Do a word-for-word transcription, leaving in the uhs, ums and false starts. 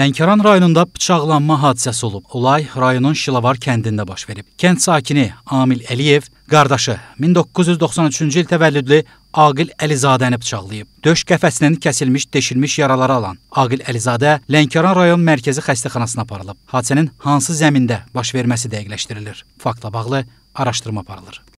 Lənkəran rayonunda bıçaqlanma hadisəsi olub. Olay rayonun Şilavar kəndində baş verib. Kənd sakini Amil Əliyev qardaşı min doqquz yüz doxsan üçüncü il təvəllüdlü Aqil Əlizadəni bıçaqlayıb. Döş qəfəsinin kəsilmiş, deşilmiş yaraları alan Aqil Əlizadə Lənkəran Rayon Mərkəzi Xəstəxanasına aparılıb. Hadisənin hansı zəmində baş verməsi dəqiqləşdirilir. Faktla bağlı araşdırma aparılır.